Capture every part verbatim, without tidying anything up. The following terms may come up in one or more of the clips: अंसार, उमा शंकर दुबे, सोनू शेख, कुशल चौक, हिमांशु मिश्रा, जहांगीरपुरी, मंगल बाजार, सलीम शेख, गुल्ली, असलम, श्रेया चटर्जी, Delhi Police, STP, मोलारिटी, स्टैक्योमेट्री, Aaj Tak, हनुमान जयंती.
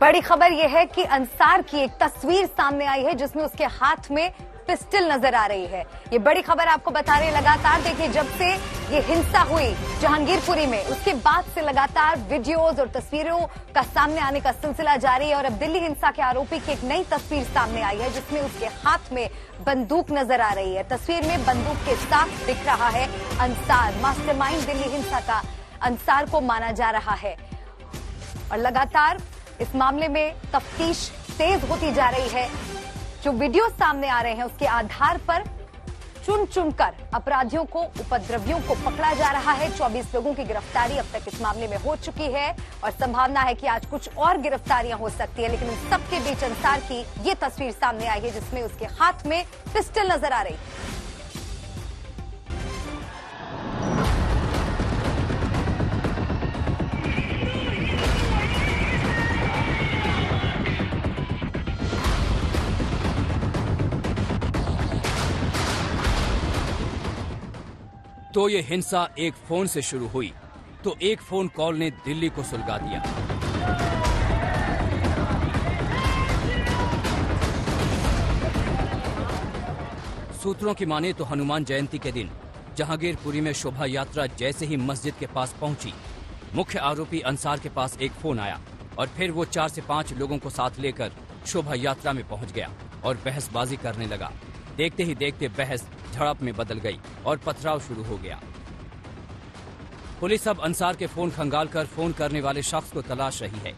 बड़ी खबर यह है कि अंसार की एक तस्वीर सामने आई है जिसमें उसके हाथ में पिस्टल नजर आ रही है। ये बड़ी खबर आपको बता रहे लगातार। देखिए, जब से ये हिंसा हुई जहांगीरपुरी में उसके बाद से लगातार वीडियोस और तस्वीरों का सामने आने का सिलसिला जारी है और अब दिल्ली हिंसा के आरोपी की एक नई तस्वीर सामने आई है जिसमें उसके हाथ में बंदूक नजर आ रही है। तस्वीर में बंदूक के साथ दिख रहा है अंसार। मास्टरमाइंड दिल्ली हिंसा का अंसार को माना जा रहा है और लगातार इस मामले में तफ्तीश तेज होती जा रही है। जो वीडियो सामने आ रहे हैं उसके आधार पर चुन चुनकर अपराधियों को, उपद्रवियों को पकड़ा जा रहा है। चौबीस लोगों की गिरफ्तारी अब तक इस मामले में हो चुकी है और संभावना है कि आज कुछ और गिरफ्तारियां हो सकती है। लेकिन इन सबके बीच अंसार की ये तस्वीर सामने आई है जिसमें उसके हाथ में पिस्टल नजर आ रही है। तो ये हिंसा एक फोन से शुरू हुई तो एक फोन कॉल ने दिल्ली को सुलगा दिया। सूत्रों की माने तो हनुमान जयंती के दिन जहांगीरपुरी में शोभा यात्रा जैसे ही मस्जिद के पास पहुंची, मुख्य आरोपी अंसार के पास एक फोन आया और फिर वो चार से पांच लोगों को साथ लेकर शोभा यात्रा में पहुंच गया और बहसबाजी करने लगा। देखते ही देखते बहस झड़प में बदल गई और पथराव शुरू हो गया। पुलिस अब अंसार के फोन खंगालकर फोन करने वाले शख्स को तलाश रही है।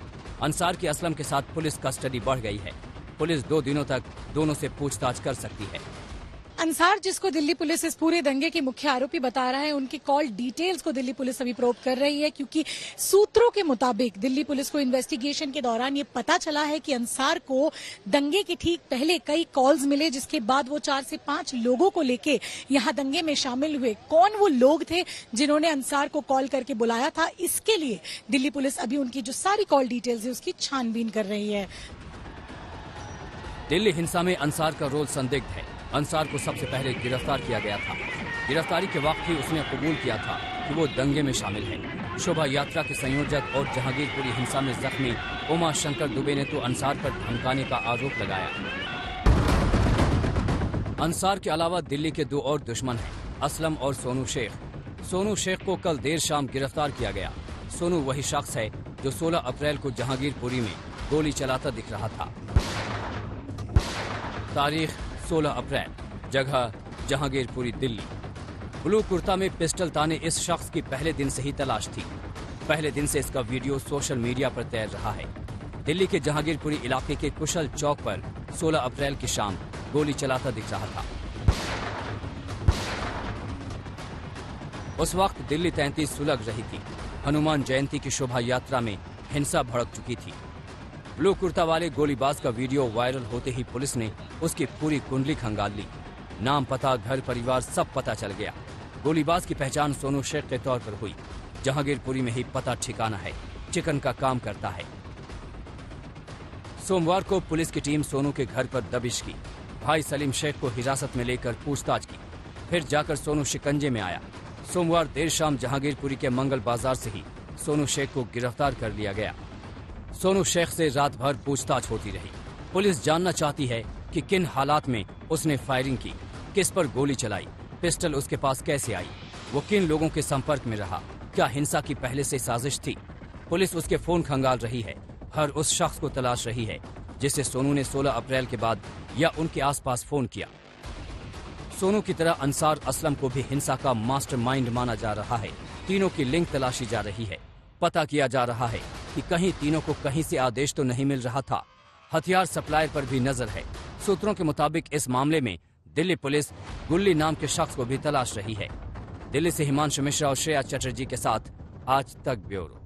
अंसार की असलम के साथ पुलिस कस्टडी बढ़ गई है। पुलिस दो दिनों तक दोनों से पूछताछ कर सकती है। अंसार, जिसको दिल्ली पुलिस इस पूरे दंगे के मुख्य आरोपी बता रहा है, उनकी कॉल डिटेल्स को दिल्ली पुलिस अभी प्रोब कर रही है क्योंकि सूत्रों के मुताबिक दिल्ली पुलिस को इन्वेस्टिगेशन के दौरान ये पता चला है कि अंसार को दंगे के ठीक पहले कई कॉल्स मिले जिसके बाद वो चार से पांच लोगों को लेके यहाँ दंगे में शामिल हुए। कौन वो लोग थे जिन्होंने अंसार को कॉल करके बुलाया था, इसके लिए दिल्ली पुलिस अभी उनकी जो सारी कॉल डिटेल्स है उसकी छानबीन कर रही है। दिल्ली हिंसा में अंसार का रोल संदिग्ध है। अंसार को सबसे पहले गिरफ्तार किया गया था। गिरफ्तारी के वक्त ही उसने कबूल किया था कि वो दंगे में शामिल है। शोभा यात्रा के संयोजक और जहांगीरपुरी हिंसा में जख्मी उमा शंकर दुबे ने तो अंसार पर धमकाने का आरोप लगाया। अंसार के अलावा दिल्ली के दो और दुश्मन हैं, असलम और सोनू शेख। सोनू शेख को कल देर शाम गिरफ्तार किया गया। सोनू वही शख्स है जो सोलह अप्रैल को जहांगीरपुरी में गोली चलाता दिख रहा था। तारीख सोलह अप्रैल, जगह जहांगीरपुरी, दिल्ली। ब्लू कुर्ता में पिस्टल ताने इस शख्स की पहले दिन से ही तलाश थी। पहले दिन से इसका वीडियो सोशल मीडिया पर तैर रहा है। दिल्ली के जहांगीरपुरी इलाके के कुशल चौक पर सोलह अप्रैल की शाम गोली चलाता दिख रहा था। उस वक्त दिल्ली तैंतीस सुलग रही थी। हनुमान जयंती की शोभा यात्रा में हिंसा भड़क चुकी थी। ब्लू कुर्ता वाले गोलीबाज का वीडियो वायरल होते ही पुलिस ने उसकी पूरी कुंडली खंगाल ली। नाम, पता, घर परिवार सब पता चल गया। गोलीबाज की पहचान सोनू शेख के तौर पर हुई। जहांगीरपुरी में ही पता ठिकाना है, चिकन का काम करता है। सोमवार को पुलिस की टीम सोनू के घर पर दबिश की। भाई सलीम शेख को हिरासत में लेकर पूछताछ की। फिर जाकर सोनू शिकंजे में आया। सोमवार देर शाम जहांगीरपुरी के मंगल बाजार से ही सोनू शेख को गिरफ्तार कर लिया गया। सोनू शेख से रात भर पूछताछ होती रही। पुलिस जानना चाहती है कि किन हालात में उसने फायरिंग की, किस पर गोली चलाई, पिस्टल उसके पास कैसे आई, वो किन लोगों के संपर्क में रहा, क्या हिंसा की पहले से साजिश थी। पुलिस उसके फोन खंगाल रही है, हर उस शख्स को तलाश रही है जिसे सोनू ने सोलह अप्रैल के बाद या उनके आसपास फोन किया। सोनू की तरह अंसार, असलम को भी हिंसा का मास्टरमाइंड माना जा रहा है। तीनों की लिंक तलाशी जा रही है। पता किया जा रहा है कि कहीं तीनों को कहीं से आदेश तो नहीं मिल रहा था। हथियार सप्लायर पर भी नजर है। सूत्रों के मुताबिक इस मामले में दिल्ली पुलिस गुल्ली नाम के शख्स को भी तलाश रही है। दिल्ली से हिमांशु मिश्रा और श्रेया चटर्जी के साथ आज तक ब्यूरो।